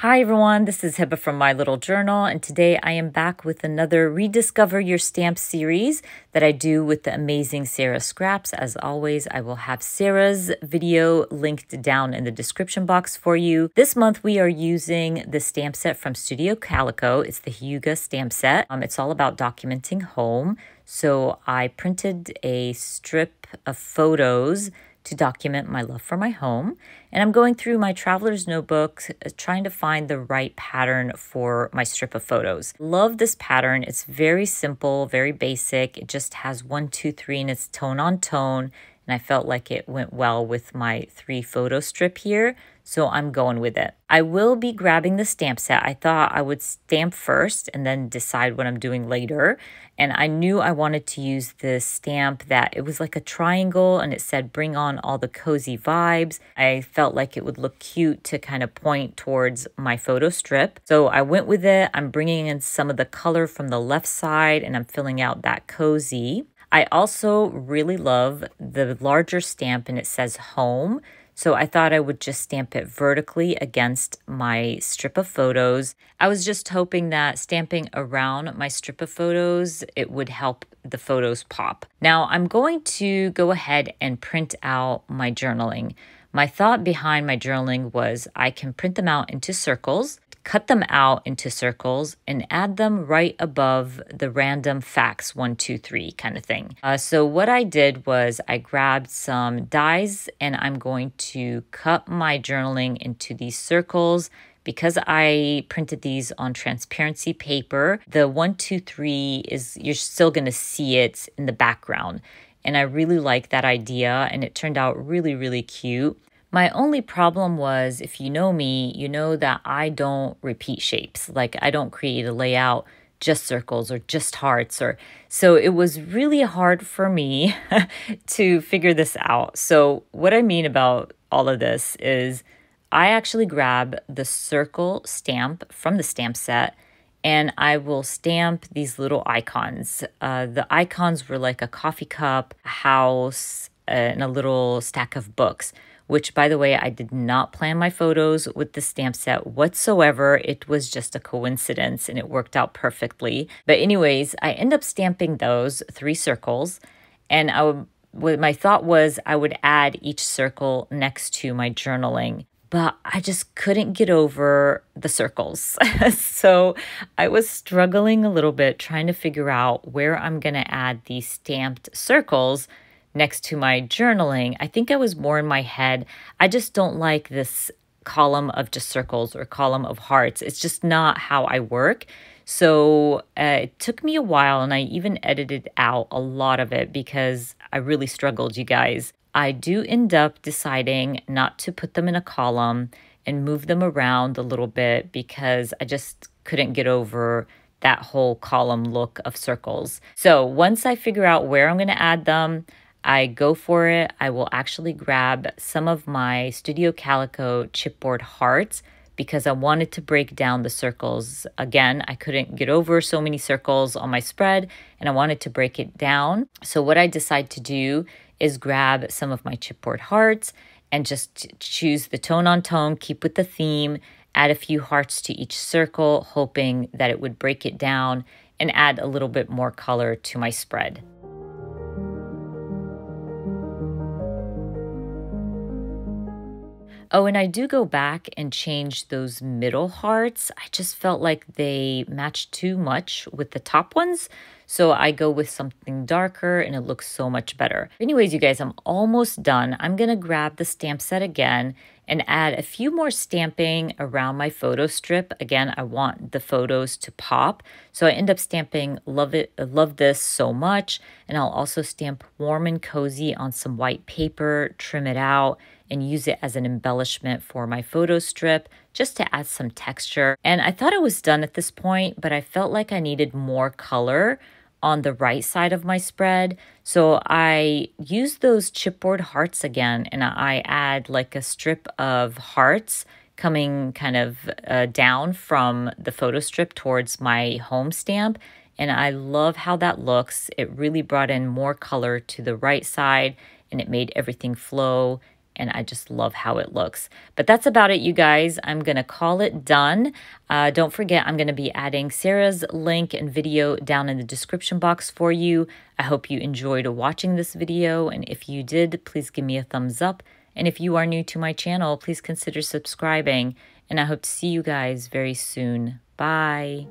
Hi everyone, this is Hygge from My Little Journal, and today I am back with another Rediscover Your Stamp series that I do with the amazing Sara Scraps. As always, I will have Sara's video linked down in the description box for you. This month we are using the stamp set from Studio Calico. It's the Hygge stamp set. It's all about documenting home. So I printed a strip of photos to document my love for my home. And I'm going through my traveler's notebooks, trying to find the right pattern for my strip of photos. Love this pattern. It's very simple, very basic. It just has 1, 2, 3, and it's tone on tone. And I felt like it went well with my 3 photo strip here. So I'm going with it. I will be grabbing the stamp set. I thought I would stamp first and then decide what I'm doing later. And I knew I wanted to use this stamp that it was like a triangle and it said, bring on all the cozy vibes. I felt like it would look cute to kind of point towards my photo strip. So I went with it. I'm bringing in some of the color from the left side and I'm filling out that cozy. I also really love the larger stamp and it says home. So I thought I would just stamp it vertically against my strip of photos. I was just hoping that stamping around my strip of photos, it would help the photos pop. Now I'm going to go ahead and print out my journaling. My thought behind my journaling was I can print them out into circles, cut them out into circles, and add them right above the random facts 1, 2, 3 kind of thing. So what I did was I grabbed some dies and I'm going to cut my journaling into these circles. Because I printed these on transparency paper, the 1, 2, 3 is, you're still gonna see it in the background. And I really like that idea and it turned out really, really cute. My only problem was, if you know me, you know that I don't repeat shapes. Like I don't create a layout, just circles or just hearts, or so it was really hard for me to figure this out. So what I mean about all of this is I actually grab the circle stamp from the stamp set and I will stamp these little icons. The icons were like a coffee cup, a house, and a little stack of books, which, by the way, I did not plan my photos with the stamp set whatsoever. It was just a coincidence and it worked out perfectly. But anyways, I end up stamping those 3 circles, and my thought was I would add each circle next to my journaling. But I just couldn't get over the circles. So I was struggling a little bit trying to figure out where I'm gonna add these stamped circles next to my journaling. I think I was more in my head. I just don't like this column of just circles or column of hearts. It's just not how I work. So it took me a while and I even edited out a lot of it because I really struggled, you guys. I do end up deciding not to put them in a column and move them around a little bit because I just couldn't get over that whole column look of circles. So once I figure out where I'm gonna add them, I go for it. I will actually grab some of my Studio Calico chipboard hearts because I wanted to break down the circles. Again, I couldn't get over so many circles on my spread and I wanted to break it down. So what I decide to do is grab some of my chipboard hearts and just choose the tone on tone, keep with the theme, add a few hearts to each circle, hoping that it would break it down and add a little bit more color to my spread. Oh, and I do go back and change those middle hearts. I just felt like they matched too much with the top ones. So I go with something darker and it looks so much better. Anyways, you guys, I'm almost done. I'm gonna grab the stamp set again and add a few more stamping around my photo strip. Again, I want the photos to pop. So I end up stamping love this so much. And I'll also stamp warm and cozy on some white paper, trim it out, and use it as an embellishment for my photo strip just to add some texture. And I thought I was done at this point, but I felt like I needed more color on the right side of my spread. So I use those chipboard hearts again, and I add like a strip of hearts coming kind of down from the photo strip towards my home stamp. And I love how that looks. It really brought in more color to the right side and it made everything flow and I just love how it looks. But that's about it, you guys. I'm going to call it done. Don't forget, I'm going to be adding Sara's link and video down in the description box for you. I hope you enjoyed watching this video, and if you did, please give me a thumbs up. And if you are new to my channel, please consider subscribing, and I hope to see you guys very soon. Bye!